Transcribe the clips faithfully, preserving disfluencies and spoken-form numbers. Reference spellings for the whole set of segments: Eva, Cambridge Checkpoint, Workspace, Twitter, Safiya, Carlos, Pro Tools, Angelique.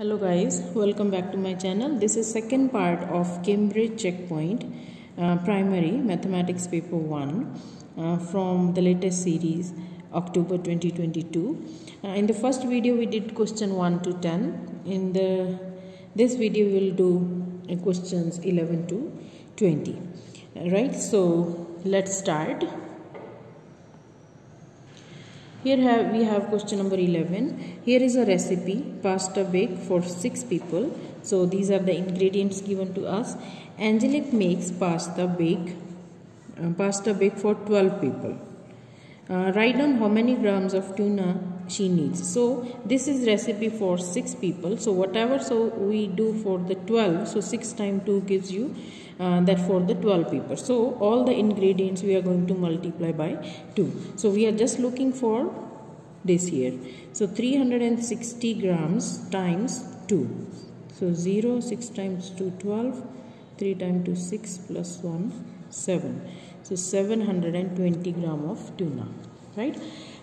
Hello guys, welcome back to my channel. This is second part of Cambridge Checkpoint uh, primary mathematics paper one uh, from the latest series October twenty twenty-two. Uh, in the first video we did question one to ten. In the this video we will do questions eleven to twenty. Right, so let's start. Here have, we have question number eleven. Here is a recipe, pasta bake for six people. So these are the ingredients given to us. Angelique makes pasta bake, uh, pasta bake for twelve people. Uh, write down how many grams of tuna she needs. So this is recipe for six people. So whatever so we do for the twelve. So six times two gives you uh, that for the twelve people. So all the ingredients we are going to multiply by two. So we are just looking for this here. So three hundred sixty grams times two. So zero, six times two, twelve, three times two, six, plus one, seven. So seven hundred twenty grams of tuna. Right.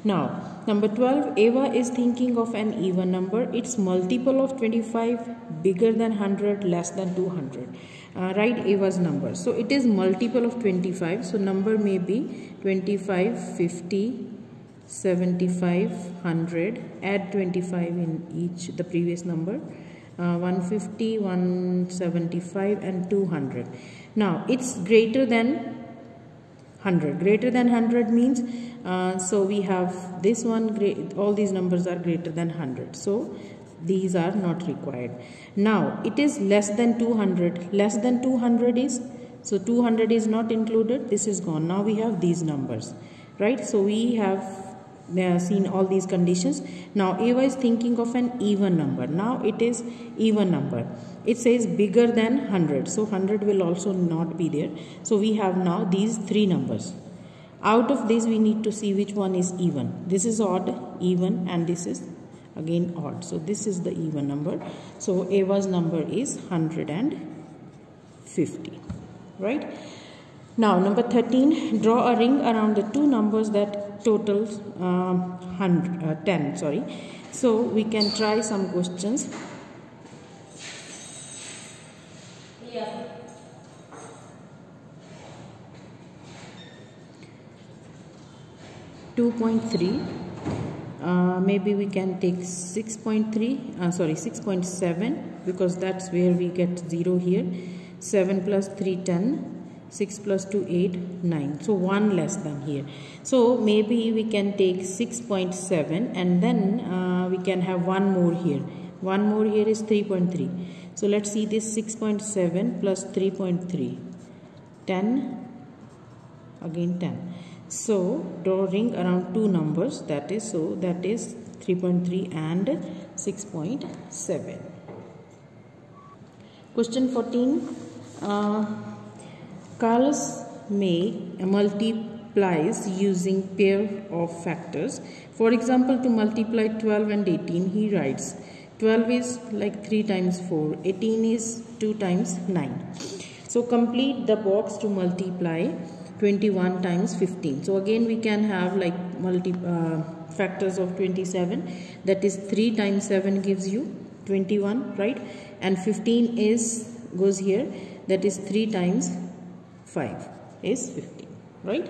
Now, number twelve, Eva is thinking of an even number. It's multiple of twenty-five, bigger than one hundred, less than two hundred. Uh, write Eva's number. So, it is multiple of twenty-five. So, number may be twenty-five, fifty, seventy-five, one hundred. Add twenty-five in each, the previous number. Uh, one hundred fifty, one hundred seventy-five and two hundred. Now, it's greater than one hundred. Greater than one hundred means uh, so we have this one, all these numbers are greater than one hundred, so these are not required. Now it is less than two hundred. Less than two hundred is, so two hundred is not included, this is gone. Now we have these numbers, right? So we have uh, seen all these conditions. Now Eva is thinking of an even number. Now it is even number. It says bigger than one hundred, so one hundred will also not be there. So we have now these three numbers. Out of these we need to see which one is even. This is odd, even, and this is again odd. So this is the even number. So Eva's number is one hundred fifty. Right. Now number thirteen, draw a ring around the two numbers that totals uh, uh, ten. Sorry. So we can try some questions. two point three, uh, maybe we can take six point three, uh, sorry six point seven, because that's where we get zero here. seven plus three, ten, six plus two, eight, nine, so one less than here. So maybe we can take six point seven and then uh, we can have one more here. One more here is three point three. So let's see this six point seven plus three point three, ten, again ten. So draw ring around two numbers, that is, so that is three point three and six point seven. Question fourteen, uh, Carlos make multiplies using pair of factors. For example, to multiply twelve and eighteen, he writes twelve is like three times four, eighteen is two times nine. So complete the box to multiply twenty-one times fifteen. So again we can have like multi uh, factors of twenty-seven, that is three times seven gives you twenty-one, right? And fifteen is goes here, that is three times five is fifteen, right?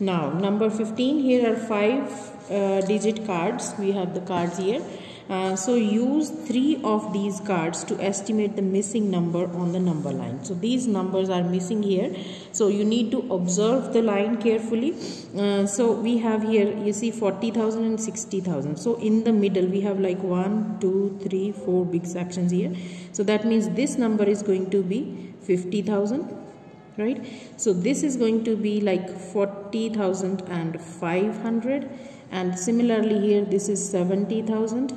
Now number fifteen, here are five uh, digit cards. We have the cards here. Uh, so use three of these cards to estimate the missing number on the number line. So these numbers are missing here, so you need to observe the line carefully. Uh, so we have here, you see, forty thousand and sixty thousand. So in the middle we have like one, two, three, four big sections here. So that means this number is going to be fifty thousand, right? So this is going to be like forty thousand and five hundred, and similarly here this is seventy thousand.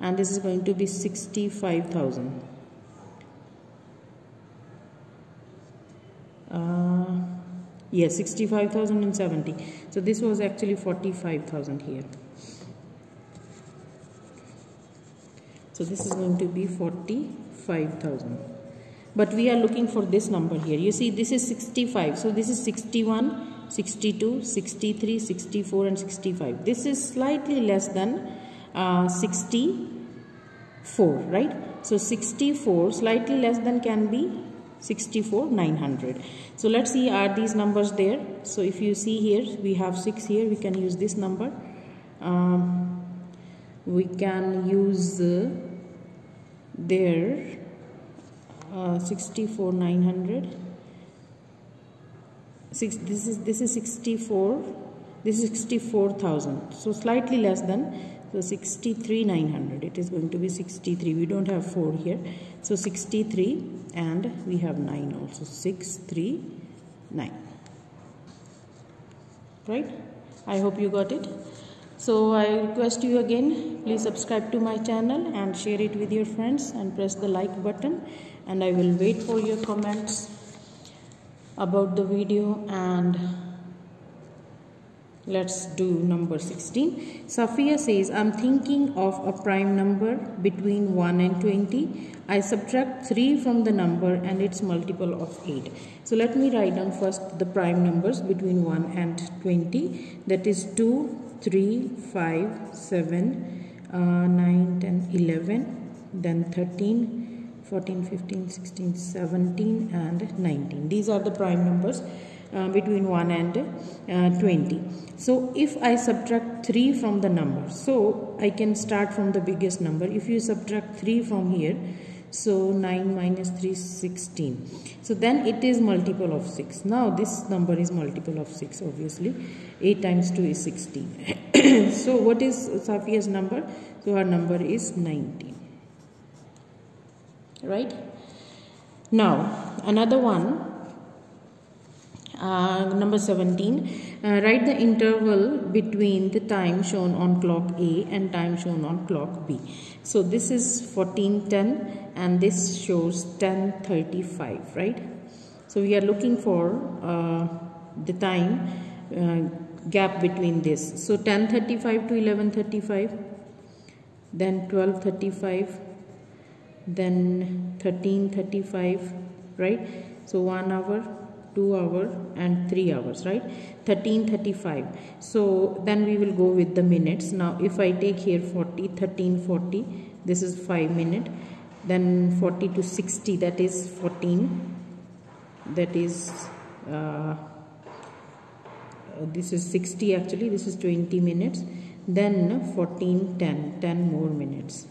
And this is going to be sixty-five thousand. Uh, yes, sixty-five thousand and seventy. So this was actually forty-five thousand here. So this is going to be forty-five thousand. But we are looking for this number here. You see, this is sixty-five. So this is sixty-one, sixty-two, sixty-three, sixty-four, and sixty-five. This is slightly less than Uh, sixty-five, four, right? So sixty-four, slightly less than can be sixty-four, nine hundred. So let's see, are these numbers there? So if you see here, we have six here, we can use this number. Um, we can use uh, there uh, sixty-four, nine hundred. Six, this is this is sixty-four, this is sixty-four thousand, so slightly less than, so sixty-three thousand nine hundred, it is going to be sixty-three, we don't have four here, so sixty-three, and we have nine also, six three nine, right? I hope you got it. So I request you again, please subscribe to my channel and share it with your friends and press the like button, and I will wait for your comments about the video. And let's do number sixteen. Safiya says, I'm thinking of a prime number between one and twenty. I subtract three from the number and it's multiple of eight. So let me write down first the prime numbers between one and twenty. That is two, three, five, seven, uh, nine, ten, eleven, then thirteen, fourteen, fifteen, sixteen, seventeen and nineteen. These are the prime numbers uh, between one and twenty. So if I subtract three from the number, so I can start from the biggest number. If you subtract three from here, so nine minus three, sixteen. So then it is multiple of six. Now this number is multiple of six, obviously. eight times two is sixteen. So what is Safiya's number? So her number is nineteen. Right? Now another one, uh, number seventeen. Uh, write the interval between the time shown on clock A and time shown on clock B. So this is fourteen ten and this shows ten thirty-five, right? So we are looking for uh, the time uh, gap between this. So ten thirty-five to eleven thirty-five, then twelve thirty-five, then thirteen thirty-five, right? So one hour, two hour and three hours, right? Thirteen thirty-five. So then we will go with the minutes. Now if I take here forty, thirteen forty, this is five minute, then forty to sixty, that is fourteen, that is uh, this is sixty actually, this is twenty minutes, then fourteen ten, ten more minutes.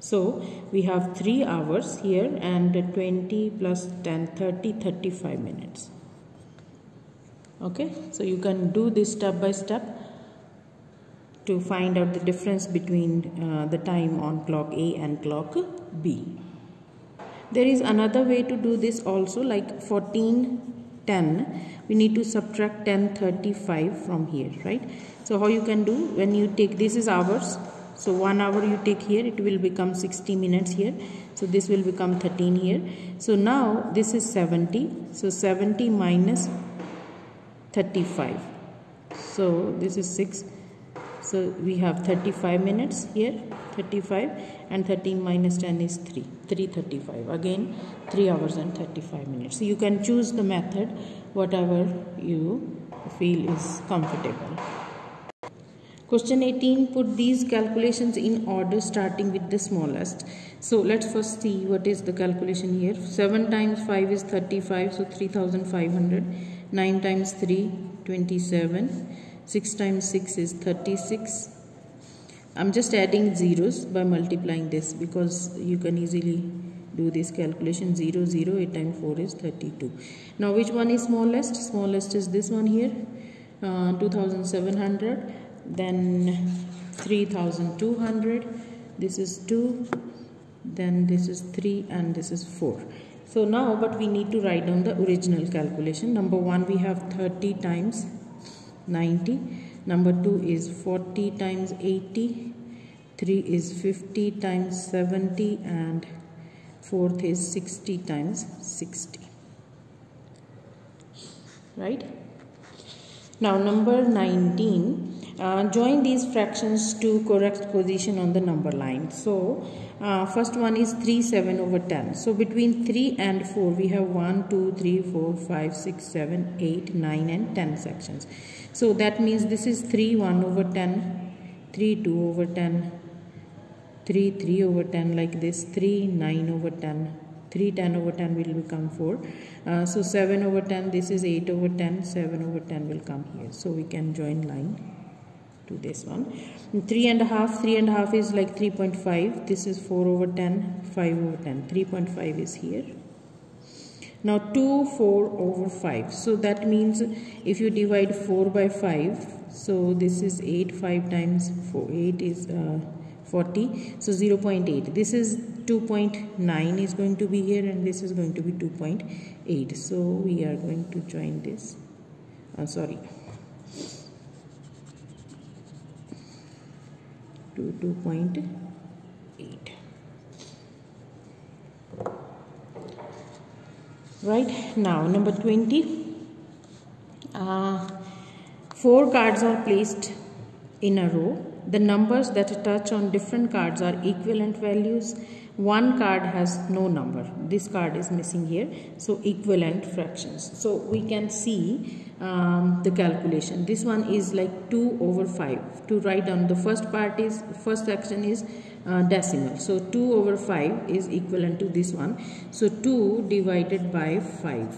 So we have three hours here, and twenty plus ten, thirty, thirty-five minutes. Okay, so you can do this step by step to find out the difference between uh, the time on clock A and clock B. There is another way to do this also, like fourteen ten, we need to subtract ten thirty-five from here, right? So how you can do, when you take, this is hours. So one hour you take here, it will become sixty minutes here. So this will become thirteen here. So now this is seventy. So seventy minus thirty-five. So this is six. So we have thirty-five minutes here, thirty-five. And thirteen minus ten is three. three thirty-five. Again, three hours and thirty-five minutes. So you can choose the method, whatever you feel is comfortable. Question eighteen, put these calculations in order starting with the smallest. So let's first see what is the calculation here. seven times five is thirty-five, so three thousand five hundred. nine times three, twenty-seven. six times six is thirty-six. I'm just adding zeros by multiplying this because you can easily do this calculation. zero, zero, eight times four is thirty-two. Now which one is smallest? Smallest is this one here, uh, two thousand seven hundred. Then three thousand two hundred, this is two, then this is three and this is four. So now, but we need to write down the original calculation. Number one, we have thirty times ninety. Number two is forty times eighty. Three is fifty times seventy, and fourth is sixty times sixty, right? Now number nineteen, uh, join these fractions to correct position on the number line. So uh, first one is three seven over ten. So between three and four we have one, two, three, four, five, six, seven, eight, nine and ten sections. So that means this is three one over ten, three two over ten, three, three over ten like this, three, nine over ten, three, ten over ten will become four. Uh, so seven over ten, this is eight over ten, seven over ten will come here. So we can join line to this one. Three and a half, three and a half is like three point five, this is four over ten, five over ten, three point five is here. Now two, four over five, so that means if you divide four by five, so this is eight, five times four, eight is uh, forty, so zero point eight. This is two point nine is going to be here and this is going to be two point eight, so we are going to join this, uh, sorry, to two point eight, right? Now number twenty, uh, four cards are placed in a row. The numbers that touch on different cards are equivalent values. One card has no number, this card is missing here, so equivalent fractions. So we can see um, the calculation. This one is like two over five. To write down, the first part is, first section is uh, decimal, so two over five is equivalent to this one, so two divided by five,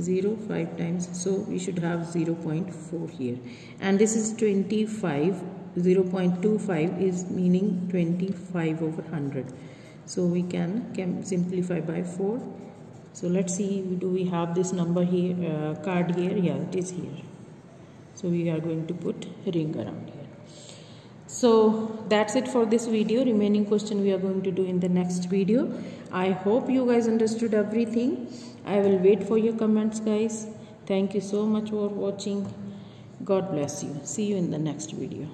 zero, five times, so we should have zero point four here, and this is twenty-five. Zero point two five is meaning twenty-five over one hundred, so we can, can simplify by four. So let's see, do we have this number here, uh, card here? Yeah, it is here, so we are going to put ring around here. So that's it for this video. Remaining question we are going to do in the next video. I hope you guys understood everything. I will wait for your comments, guys. Thank you so much for watching. God bless you. See you in the next video.